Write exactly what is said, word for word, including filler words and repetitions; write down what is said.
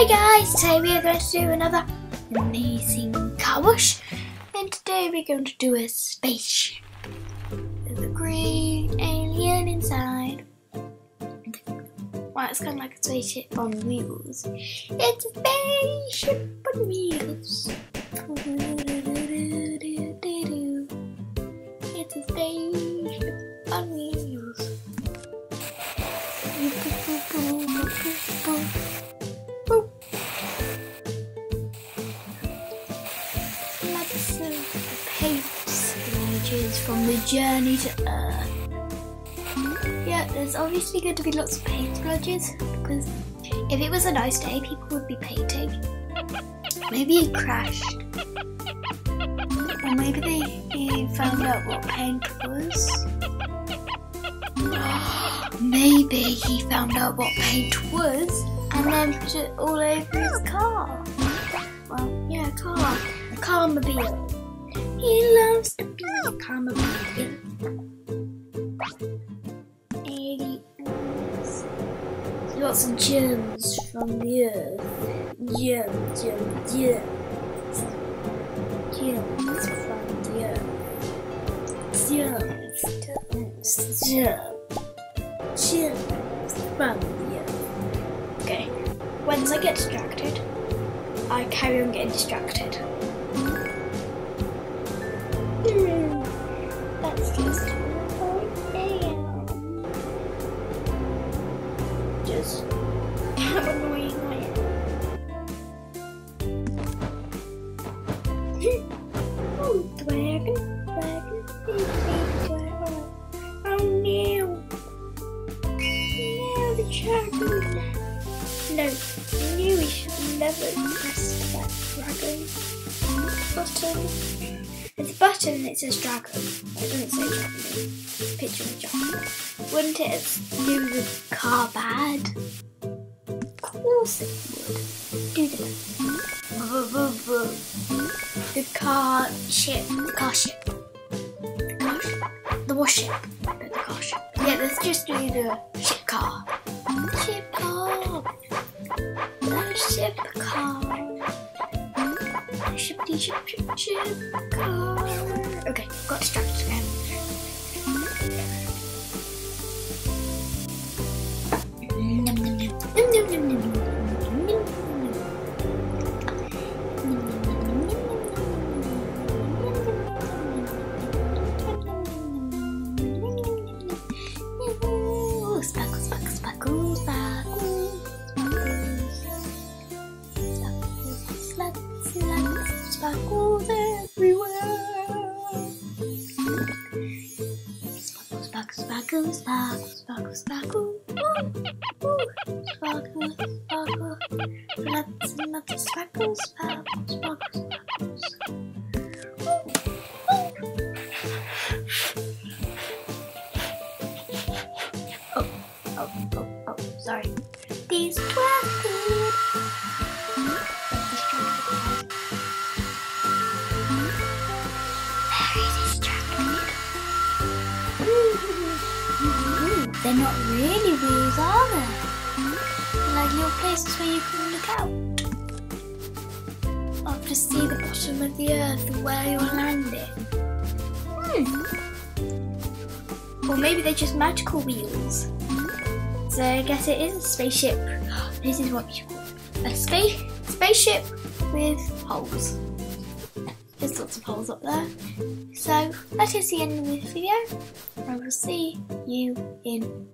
Hi guys, today we are going to do another amazing car wash, and today we're going to do a spaceship with a green alien inside. Wow, it's kind of like a spaceship on wheels. It's a spaceship on wheels. It's a spaceship on wheels. Lots of paints and images from the journey to Earth. Yeah, there's obviously going to be lots of paint splodges, because if it was a nice day, people would be painting. Maybe it crashed. Or maybe they found out what paint was. Maybe he found out what paint was and then put it all over his car. Well, yeah, car. Carmobile. He loves to be a Carmobile. He's got some gems from the earth. Gems, gems, gems. Gems from the earth. Gems, gems, gems. Gems from the earth. Okay, once I get distracted, I carry on getting distracted. That's just what I am. Just how annoying I am. Oh, dragon, dragon, dragon, oh no! No, the dragon! No, I knew we should never press that dragon button. There's a button and it says dragon. It doesn't say dragon. It's a picture of a dragon. Wouldn't it do the car bad? Of course it would. Do the The car ship. The car ship. The car ship. The warship. The car ship. Yeah, let's just do the ship car. Ship car. The ship car. Shippity ship ship ship car. Okay, got distracted again. Sparkle, sparkle, sparkle, sparkle. Sparkles everywhere. Sparkle, sparkle, sparkle, sparkle, sparkle, sparkle. Ooh, ooh, sparkle, sparkle. Lots and lots of sparkles, sparkles, sparkles, sparkles. Oh, oh, oh, oh, sorry. These sparkles. They're not really wheels, are they? They're like little places where you can look out. I'll just see the bottom of the earth and where you're landing. Hmm. Or maybe they're just magical wheels. So I guess it is a spaceship. This is what you call a space spaceship with holes. There's lots of holes up there. So that is the end of this video. I will see you in